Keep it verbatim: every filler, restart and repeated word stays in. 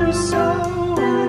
are so